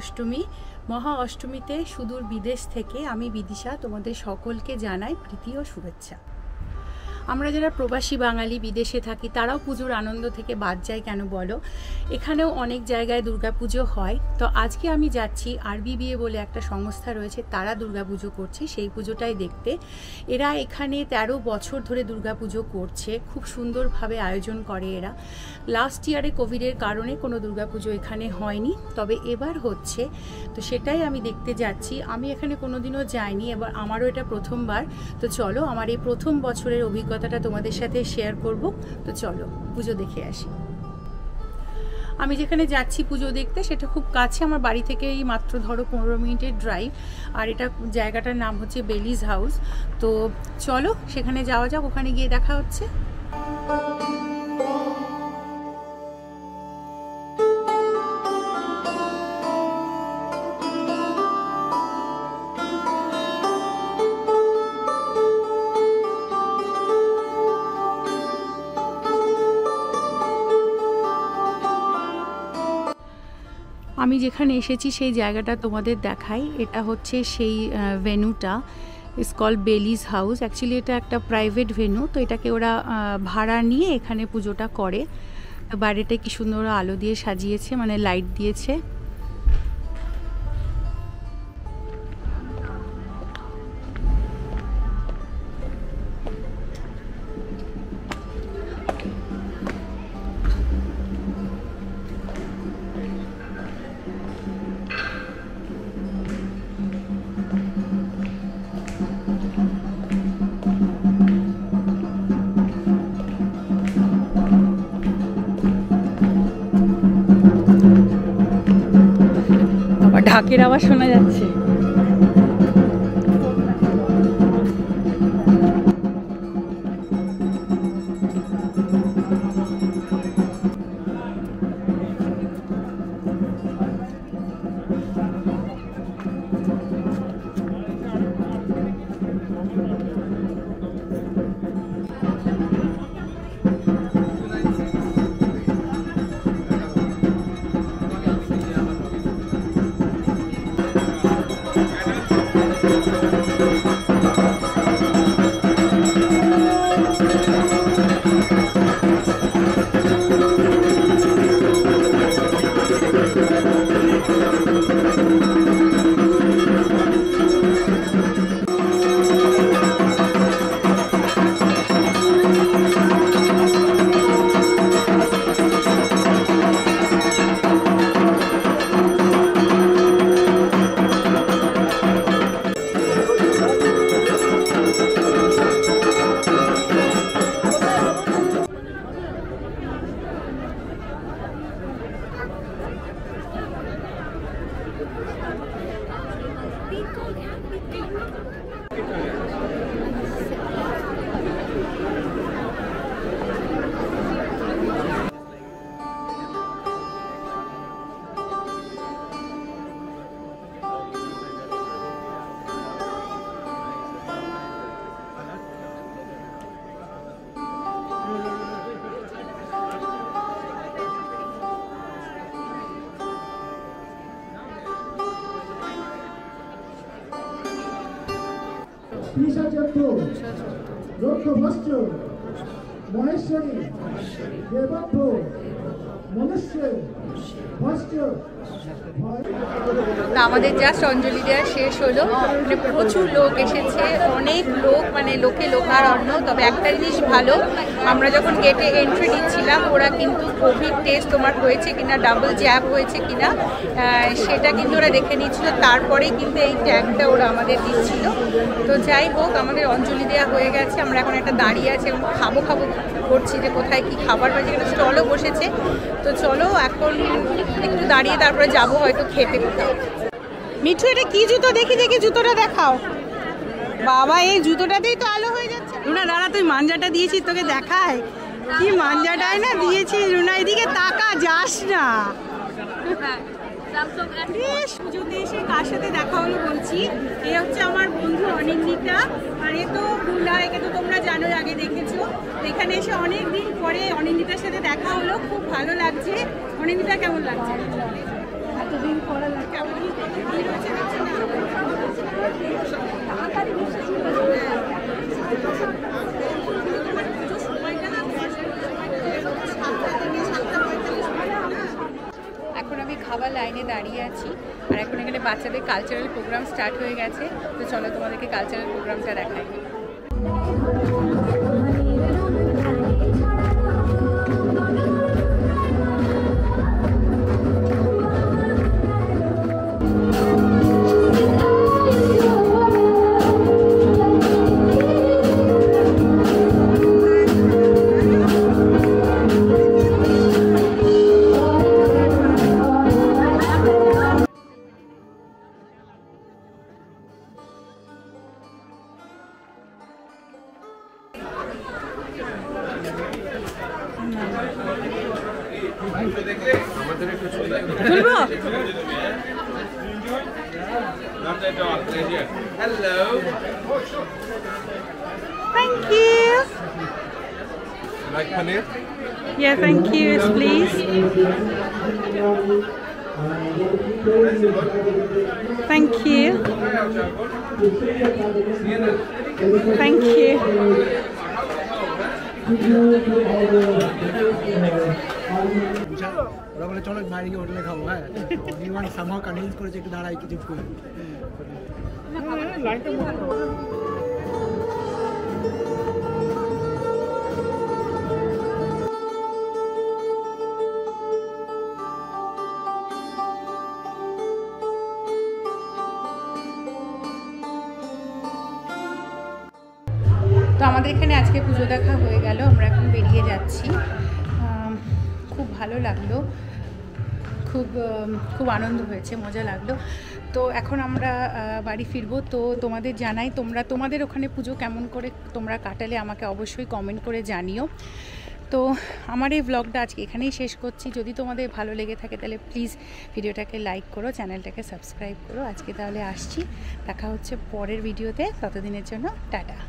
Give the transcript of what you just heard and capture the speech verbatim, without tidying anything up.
महाअष्टमी महा अष्टमीते सुदूर विदेश थेके आमी विदिशा तोमादेर सकलके जानाई प्रीति ओ शुभेच्छा। आमरा जारा प्रवासी बांगाली विदेशे थाकी ताराओ पुजोर आनंद थेके बाद जाय केन बोलो, एखानेओ अनेक जायगाय दुर्गा पुजो हय। तो आजके आमी जाच्छि आरबीबीए बोले एकटा संस्था रयेछे, तारा दुर्गा पुजो करछे, सेई पुजोटाई देखते। एरा एखाने तेरो बछर धरे दुर्गा पुजो करछे, खूब सुंदरभावे आयोजन करे एरा। लास्ट इयारे कोविडेर कारणे कोनो दुर्गा पुजो एखाने हयनि, तबे एबार होच्छे, तो सेटाई आमी देखते जाच्छि। आमी एखाने कोनोदिनও যাইনি, एबार আমারও এটা প্রথমবার। তো চলো আমার এই প্রথম বছরের অভিজ্ঞতা कथाटा तुम्हारे साथे शेयर करब। तो चलो पुजो देखे आसि। आमी जेखाने जाच्छि पुजो देखते सेटा खूब काछे, आमार बाड़ी थेके मात्र धरो पंद्रह मिनिटेर ड्राइव। और एटा जायगाटार नाम होच्छे बेलिज हाउस। तो चलो सेखाने जावा जाक, ओखाने गिये देखा होच्छे। आमी जेखाने एसेछि सेई जायगाटा तोमादेर देखाई। एटा होच्छे सेई वेन्यूटा, it's called Belize house. Actually एटा एकटा प्राइवेट वेन्यू, तो एटाके ओरा भाड़ा निये एखाने पुजोटा करे। तो बाड़ीटा कि सुंदर आलो दिये साजियेछे, माने लाइट दियेछे। ঢাকের আওয়াজ শোনা যাচ্ছে। जस्ट अंजलि देওয়া शेष हलो। मैं प्रचुर लोक एसेছে, अनेक लोक माने लोके लोकारण्य। तब एक जिनिस भालो, আমরা যখন গেটে এন্ট্রি দিচ্ছিলাম ওরা কিন্তু কোভিড টেস্ট তোমার হয়েছে কিনা, ডাবল জ্যাব হয়েছে কিনা সেটা কিন্তু ওরা দেখে নিচ্ছিল, তারপরেই কিন্তু এই ট্যাগটা ওরা আমাদের দিচ্ছিল। তো যাই হোক, আমাদের অঞ্জলি দেওয়া হয়ে গেছে। আমরা এখন একটা দাঁড়িয়ে আছি, এখন খাবো খাবো করছি যে কোথায় কী খাবার বা যেখানে স্টলও বসেছে। তো চলো এখন একটু দাঁড়িয়ে তারপরে যাবো হয়তো খেতে কোথাও। মিঠু এটা কি জুতো দেখি দেখি জুতোটা দেখাও। বাবা এই জুতোটাতেই তো আলো হয়ে যাচ্ছে। রুনা দাঁড়া, তুই মাঞ্জাটা দিয়েছিস তোকে দেখায় কি মাঞ্জাটাই না দিয়েছিস। রুনা এদিকে তাকা, যাস না। পুজোতে এসে কার সাথে দেখা হলো বলছি, এ হচ্ছে আমার বন্ধু অনিন্দিতা। আর এ তো রুনা, একে তো তোমরা জানো আগে দেখেছো। এখানে এসে অনেক দিন পরে অনিন্দিতার সাথে দেখা হলো, খুব ভালো লাগছে। অনিন্দিতা কেমন লাগছে এতদিন? খাবার লাইনে দাঁড়িয়ে আছি আর এখন এখানে বাচ্চাদের কালচারাল প্রোগ্রাম স্টার্ট হয়ে গেছে তো চলো তোমাদেরকে কালচারাল প্রোগ্রামটা দেখাই। Hello. Thank you. Like paneer? Yeah, thank you, please. Thank you. Thank you. ওরা বলে চলো বাইরে গিয়ে হোটেলে খাবো। হ্যাঁ এনিওয়ান সামহাউ কনভিন্স করেছে একটু দাঁড়াই কিছু করে লাইনটা মোটা। তো আমাদের এখানে আজকে পুজো দেখা হয়ে গেল, আমরা এখন বেরিয়ে যাচ্ছি। খুব ভালো লাগলো, খুব খুব আনন্দ হয়েছে, মজা লাগলো। তো এখন আমরা বাড়ি ফিরবো। তো তোমাদের জানাই তোমরা তোমাদের ওখানে পুজো কেমন করে তোমরা কাটালে আমাকে অবশ্যই কমেন্ট করে জানিও। তো আমার এই ব্লগটা আজকে এখানেই শেষ করছি। যদি তোমাদের ভালো লেগে থাকে তাহলে প্লিজ ভিডিওটাকে লাইক করো, চ্যানেলটাকে সাবস্ক্রাইব করো। আজকে তাহলে আসছি, দেখা হচ্ছে পরের ভিডিওতে। ততদিনের জন্য টাটা।